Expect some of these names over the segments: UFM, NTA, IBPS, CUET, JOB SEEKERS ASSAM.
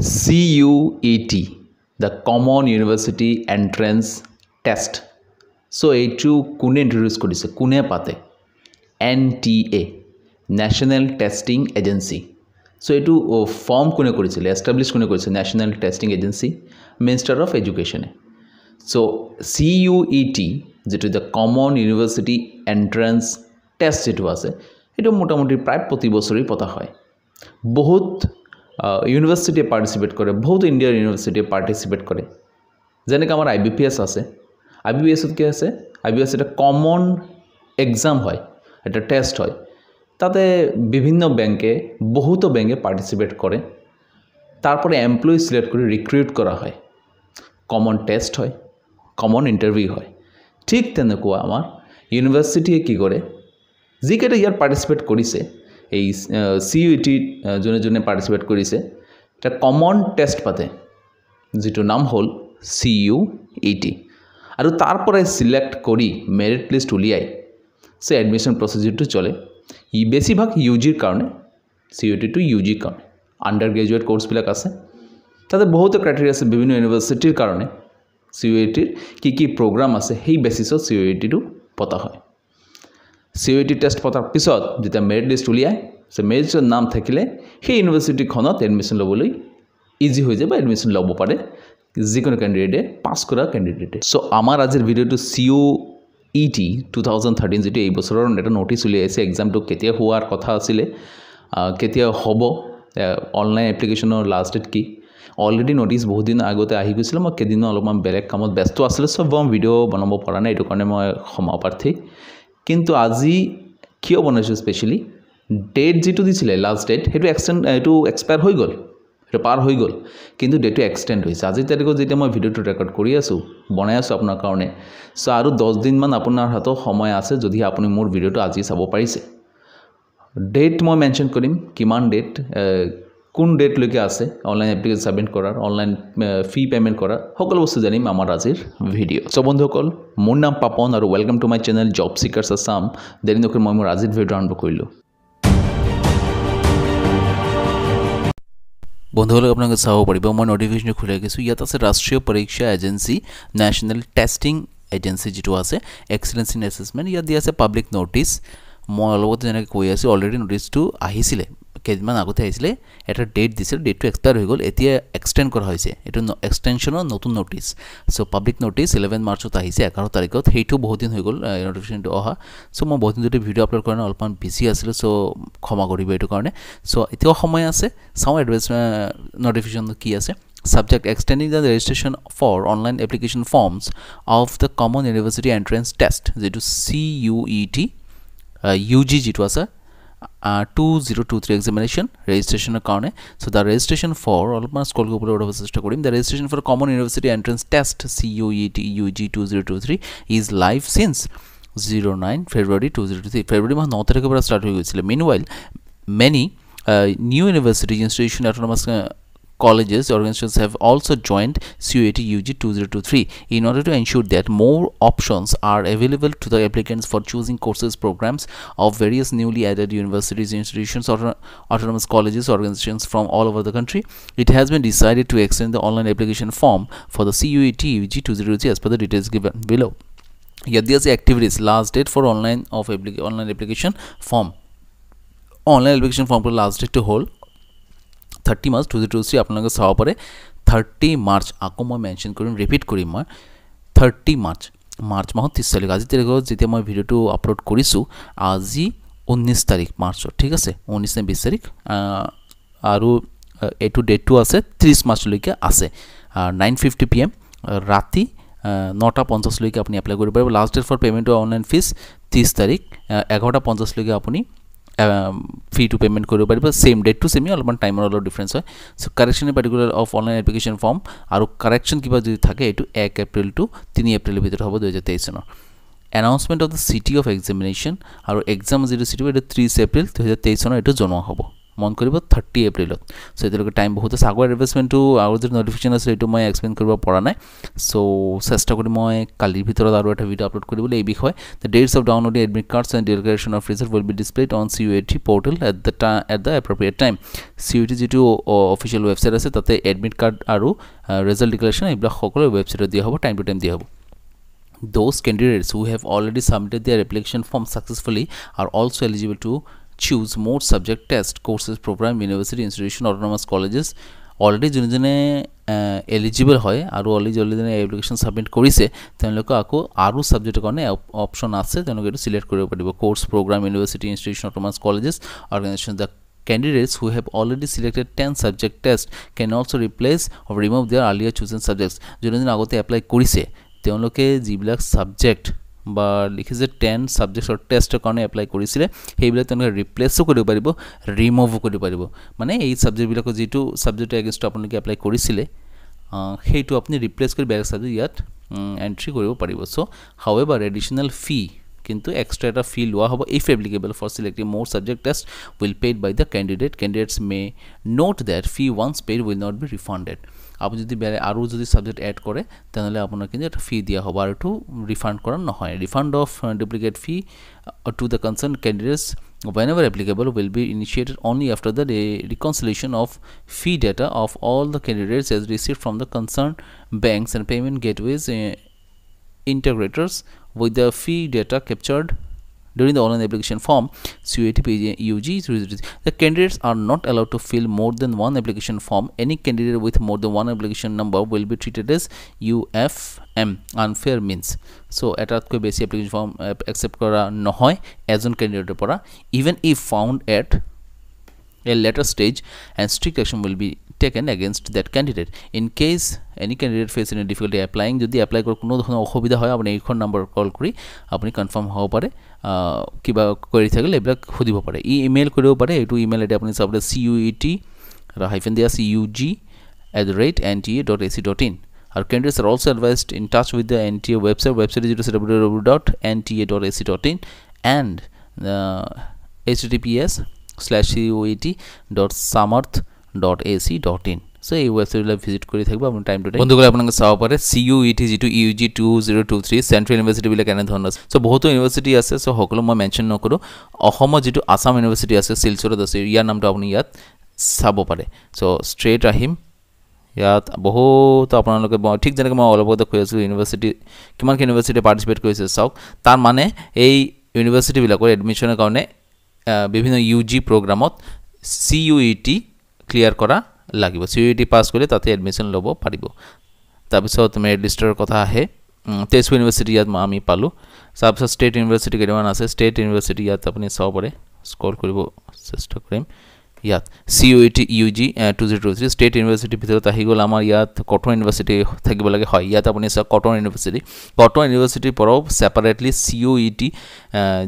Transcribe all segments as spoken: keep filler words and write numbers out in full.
C U E T, the Common University Entrance Test. So, etu kune introduce kodise, kune pate. N T A, National Testing Agency. So, etu form kune kodise, establish kune kodise, National Testing Agency, Minister of Education. So, C U E T, that is the Common University Entrance Test, it was. It মোটামুটি প্রায় প্রতি বছরই পতা হয় বহুত university participate করে বহুত Indian university participate করে যেনে আমার আইবিপিএস আছে আইবিপিএস কি আছে আইবিপিএস এটা কমন एग्जाम হয় এটা টেস্ট হয় তাতে বিভিন্ন ব্যাংকে বহুত ব্যাংকে পার্টিসিপেট করে তারপরে এমপ্লয়ি সিলেক্ট করে রিক্রুট করা হয় কমন টেস্ট হয় কমন ইন্টারভিউ হয় ঠিক তেনকো আমার ইউনিভার্সিটি কি করে জিকেটা ইয়ার পার্টিসিপেট করিছে এই সিইউটি জনে জনে পার্টিসিপেট করিছে এটা কমন টেস্ট পাতে যেটো নাম হল সিইউইটি আৰু তাৰপৰে সিলেক্ট কৰি মেৰিট লিস্ট উলিয়াই সে এডমিশন প্ৰসিডিউৰটো চলে ই বেছিভাগ ইউজিৰ কাৰণে সিইউটি টু ইউজি কাৰণে আন্ডাৰ গ্ৰাজুয়েট কোৰ্স বিলাক আছে তাতে বহুত ক্ৰাইটেৰিয়া আছে বিভিন্ন ইউনিভাৰ্সিটিৰ কাৰণে সিইউটিৰ কি কি প্রোগ্রাম আছে সেই বেসিছত সিইউটি টু পতা হয় C U E T test পতাৰ পিছত যেতিয়া মেৰিট লিষ্ট উলিয়ায় সে মেৰিটৰ নাম থাকিলে সেই ইউনিভাৰ্সিটিখনত এডমিশ্যন ল'বলৈ ইজি হৈ যায় বা এডমিশ্যন ল'ব পাৰে যিকোনো ক্যান্ডিডেটে পাস কৰা ক্যান্ডিডেটে সো আমাৰ আজিৰ ভিডিওটো C U E T দুই হাজাৰ তেৰ যেটো এই বছৰৰ এটা নোটিছ উলিয়াইছে এক্সামটো কেতিয়া হোৱাৰ কথা আছিল কেতিয়া হ'ব অনলাইন এপ্লিকেশনৰ লাষ্ট ডেট কি অলরেডি নোটিস বহুত দিন আগতে আহি গৈছিল মই কেদিন অলপমান বেলেগ কামত ব্যস্ত আছিল সব ভিডিও বনাব পৰা নাই এটো কাৰণে মই ক্ষমা প্ৰাৰ্থী কিন্তু আজি কিয় বনাইছো স্পেশালি ডেট যেটো দিছিলে লাস্ট ডেট হেটো এক্সটেন্ড হেটো এক্সপায়ার হৈ গল হেটো পার হৈ গল কিন্তু ডেটটো এক্সটেন্ড হৈছে আজি তাৰিখত যেতিয়া মই ভিডিওটো ৰেকৰ্ড কৰি আছো বনাই আছো আপোনাৰ কাৰণে সো আৰু দহ দিন মান আপোনাৰ হাতত সময় আছে যদি আপুনি মোৰ ভিডিওটো আজি চাব পাৰিছে ডেট মই মেনশন কৰিম কিমান ডেট কোন ডেট লৈকে আছে অনলাইন এপ্লিকেশন সাবমিট কৰাৰ অনলাইন ফি পেমেন্ট কৰাৰ সকলো বস্তু জানিম আমাৰ আজিৰ ভিডিও সো বন্ধুসকল মোৰ নাম পাপন আৰু welcome to my channel job seekers Assam দেৰি নকৰি মই মোৰ আজিৰ ভিডিও আৰম্ভ কৰিলো বন্ধুসকল আপোনালোকে চাব পাৰিব মই নোটিফিকেশন খুলাই গৈছো ইয়াত আছে ৰাষ্ট্ৰীয় পৰীক্ষা এজেন্সি ন্যাশনাল টেস্টিং এজেন্সি যেটো আছে এক্সেলেন্স ইন অ্যাসেসমেন্ট ইয়াত দিয়া আছে পাব্লিক নোটিস মই অলপতে যেনে কৈ আছে অলৰেডি নোটিছটো আহিছিলে কেদিনমান আগতে আহিছিলে এটা ডেট দিছিল ডেটটো এক্সপায়াৰ হৈ গ'ল এতিয়া এক্সটেন্ড কৰা হৈছে এটো এক্সটেনশনৰ নতুন নোটিছ সো পাব্লিক নোটিছ এঘাৰ মাৰ্চত আহিছে এঘাৰ তাৰিখত হেইটো বহুত দিন হৈ গ'ল নোটিফিকেশনটো অহা সো মই বহুত দিন ধৰি ভিডিও আপলোড কৰা নাই অলপমান বিজি আছিল সো ক্ষমা কৰিব এটো কাৰণে সো এতিয়া সময় আছে সাউ এডভাইস নোটিফিকেশন কি আছে Subject extending the registration for online application forms of the Common University Entrance Test যেটো C U E T uh, U G যেটো আছে Uh, two thousand twenty-three examination registration account. So the registration for all of my school the registration for Common University Entrance Test C U E T U G two thousand twenty-three is live since zero nine February two thousand twenty-three. February month not recover start. Meanwhile, many uh, new university institution autonomous uh, colleges organizations have also joined C U E T U G two thousand twenty-three in order to ensure that more options are available to the applicants for choosing courses programs of various newly added universities institutions or autonomous colleges organizations from all over the country it has been decided to extend the online application form for the C U E T U G two thousand twenty-three as per the details given below here there is activities last date for online of applic online application form online application form for last date to hold thirty March two thousand twenty-three আপনাকে চাও পারে thirty March আকো মই mention কৰিম repeat কৰিম মই thirty March March মাহত ত্ৰিছ তাৰিখ আজি তেৰ যেতিয়া মই ভিডিওটো আপলোড কৰিছো আজি ঊনৈছ তাৰিখ মাৰ্চৰ ঠিক আছে ঊনৈছ বিশ তাৰিখ আৰু এটো ডেটটো আছে ত্ৰিছ মাৰ্চ লৈকে আছে nine fifty p m ৰাতি নটা পঞ্চাছ লৈকে আপুনি এপ্লাই কৰিব পাৰিব last date for payment online fees ত্ৰিছ তাৰিখ এঘাৰটা পঞ্চাছ লৈকে আপুনি Um, fee to payment koribo paribo same date to same alman time or difference hoy so correction in particular of online application form aru correction kiba jodi thake etu one April to three April bhitor hobo twenty twenty-three nor announcement of the city of examination aru exam zero city by the three April twenty twenty-three nor etu jonwa hobo মন কৰিব thirty এপ্ৰিলত so এতিয়ালৈকে time বহুত আছে আগৰ এডভাৰটাইজমেন্টটো আৰু যে notification আছে এটো মই এক্সপ্লেইন কৰিব পৰা নাই সো চেষ্টা কৰি মই কালিৰ ভিতৰত আৰু এটা ভিডিও আপলোড কৰিব এই বিষয় the dates of downloading admit cards and declaration of result will be displayed on C U E T portal at the at the appropriate time C U E T যেটো official website আছে তাতে admit card আৰু result declaration এইবিলাক সকলো ওয়েবসাইটে দিয়া হ'ব time to time দিয়া হ'ব Those candidates who have already submitted their application form successfully are also eligible to choose more subject test courses program university institution autonomous colleges already jone jone eligible hoy aru already jone application submit korise tenloka ako aru subject kone option ase tenloka etu select koribo paribo course program university institution autonomous colleges organization the Candidates who have already selected ten subject tests can also replace or remove their earlier chosen subjects. Jonodin agote apply korise. Teonloke jibilak subject ba likhise ten subjects or test er karone apply korisile. Heibila teonloke replace koribo paribo, remove koribo paribo. Mane ei subject bilako jitu subject against aponloke apply korisile. Heitu apni replace kori back subject iyat entry koribo paribo. So however additional fee into extra data fee loa hobo if applicable for selecting more subject test will paid by the candidate candidates may note that fee once paid will not be refunded আপনি যদি বেলে আরো যদি subject add করে তাহলে আপনাকে কিন্তু একটা ফি দেয়া হবে আর একটু রিফান্ড করা না হয় refund of duplicate fee to the concern candidates whenever applicable will be initiated only after the reconciliation of fee data of all the candidates as received from the concerned banks and payment gateways uh, integrators with the fee data captured during the online application form C U E T U G the candidates are not allowed to fill more than one application form any candidate with more than one application number will be treated as U F M unfair means so etatko besi application form uh, accept kora nohoy ejon candidate pora even if found at a later stage and strict action will be taken against that candidate in case any candidate face any difficulty applying jodi apply kor kono dhon okhobida hoy apni ekhon number call kori apni confirm hobo pare kiba kori thakile eblak khodibo pare e email koribo pare etu email id apni sabde cuet ra hyphen dia c u g at the rate n t a dot a c dot in our candidates are also advised in touch with the N T A website website is w w w dot n t a dot a c dot in and the h t t p s slash c u e t dot samarth dot a c dot in so এই ওয়েবসাইটে visit কৰি থাকিব আপনি time to time বন্ধুসকল আপোনাক চাও পাৰে C U E T যেটো U G two thousand twenty-three central university বিলা কেনে ধৰণৰ সো বহুত ইউনিভাৰ্সিটি আছে সো সকলো মই মেনশন নকৰো অসম যেটো আসাম ইউনিভাৰ্সিটি আছে শিলচৰত আছে ইয়াৰ নামটো আপুনি ইয়াত চাব পাৰে সো স্ট্ৰেট আহিম ইয়াত বহুত আপোনালোকে ঠিক জনক মই অল অফ দা কৈছো ইউনিভার্সিটি কিমান ইউনিভার্সিটি পার্টিসিপেট কৰিছে চাওক তাৰ মানে এই ইউনিভাৰ্সিটি বিলাকৰ এডমিশনৰ কাৰণে বিভিন্ন U G প্ৰোগ্ৰামত C U E T clear কৰা লাগিব C U E T pass কৰিলে তাতে এডমিশন লব পাৰিব তাৰপিছত তুমি ৰেজিস্টাৰ কথা আহে তেজপুৰ ইউনিভাৰ্সিটি ইয়াত আমি পালো তাৰপিছত ষ্টেট ইউনিভাৰ্সিটি কেইটামান আছে ষ্টেট ইউনিভাৰ্সিটি ইয়াত আপুনি চাব পাৰে স্কল কৰিব চেষ্টা কৰিম ইয়াত C U E T U G two thousand twenty-three state university ভিতৰত আহি গল আমাৰ ইয়াত কটন ইউনিভাৰ্সিটি থাকিব লাগে হয় ইয়াত আপুনি সব কটন ইউনিভাৰ্সিটি কটন ইউনিভাৰ্সিটি পৰ সেপাৰেটলি C U E T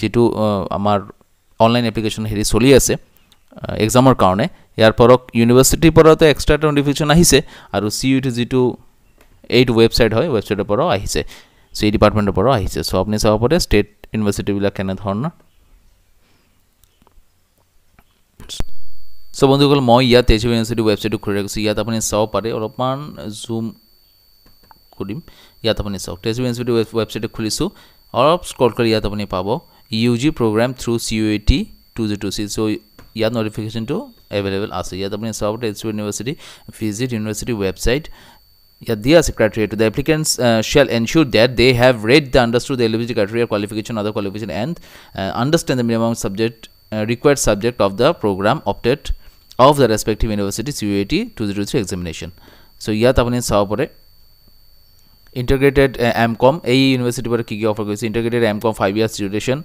যেটো আমাৰ অনলাইন এপ্লিকেশন হেৰি চলি আছে एग्जामर कारणे यार परक यूनिवर्सिटी पर तो एक्स्ट्रा नोटिफिकेशन आहिसे आरो C U E T जिटु eight वेबसाइट হয় वेबसाइट पर आहिसे सो ए डिपार्टमेंट पर आहिसे सो आपने सब पर स्टेट यूनिवर्सिटी बिला केने धरना सो बंधुकल মই ইয়া তেজু ইউনিভার্সিটি वेबसाइट খুলি রাখছি ইয়াত আপনি সব পারে অলপমান জুম কৰিম ইয়াত আপনি সব তেজু ইউনিভাৰ্সিটি वेबसाइट খুলিছো অলপ স্ক্ৰল কৰি ইয়াত আপনি পাবো U G program through C U E T two thousand twenty-three so याद नोटिफिकेशन तो अवेलेबल आसे याद अपने south eastern university visit university website याद दिया से criteria to the applicants shall ensure that they have read the understood the eligibility criteria qualification other qualification and understand the minimum subject required subject of the program opted of the respective university C U E T two thousand twenty-three examination so याद अपने south पर integrated MCom ए university पर की offer কৰিছে integrated MCom five years duration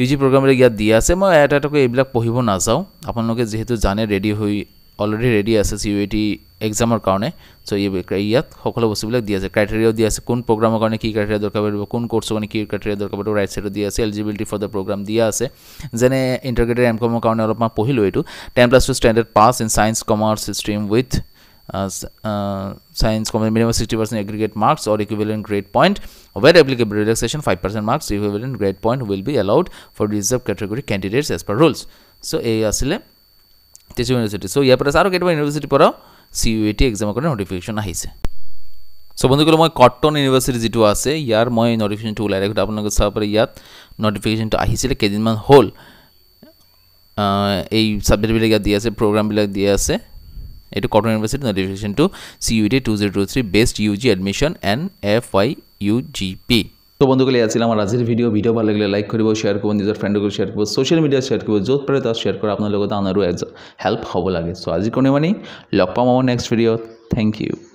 U G program रे ইয়াত দিয়া আছে মই এটা টাকো এইবিলাক পঢ়িব না যাও আপোনালোকে যেহেতু জানে ৰেডি হৈ অলৰেডি ৰেডি আছে C U E T एग्जामৰ কাৰণে সো ইয়াত সকলো বস্তুবিলাক দিয়া আছে ক্ৰাইটেৰিয়া দিয়া আছে কোন প্ৰগ্ৰামৰ কাৰণে কি ক্ৰাইটেৰিয়া দৰকাৰ পৰিব কোন কোৰ্ছৰ কাৰণে কি ক্ৰাইটেৰিয়া দৰকাৰ পৰিব ৰাইট সাইডত দিয়া আছে এলিজিবিলিটি ফৰ দা প্ৰগ্ৰাম দিয়া আছে যেনে ইন্টিগ্ৰেটেড এমকমৰ কাৰণে অলপমান পঢ়িলো এটো ten plus two standard pass in science commerce stream with science common minimum sixty percent aggregate marks or equivalent grade point where applicable relaxation five percent marks equivalent grade point will be allowed for reserved category candidates as per rules so a asile Teaching University. So, here is University for C U E T exam notification. So, বন্ধুসকল Cotton university যেটো আছে ইয়ার মই notification to like আপোনাক সাপরে ইয়াত notification two আহিছিল কেদিনমান হল এই subject বিলাক দিয়া আছে প্রোগ্রাম বিলাক দিয়া আছে এটো Cotton university notification to C U E T two thousand twenty-three based U G admission and F Y U G P তো বন্ধুসকল এই আছিল আমাৰ আজিৰ ভিডিও ভিডিও ভাল লাগিলে লাইক কৰিব শেয়াৰ কৰিব নিজৰ ফ্ৰেণ্ডক শেয়াৰ কৰিব সোশ্যাল মিডিয়া শেয়াৰ কৰিব যত পাৰে তাত শেয়াৰ কৰা আপোনালোকৰ দানাৰো হেল্প হ'ব লাগে সো আজি কোনে মানে লগ পাম আমাৰ নেক্সট ভিডিওত থ্যাংক ইউ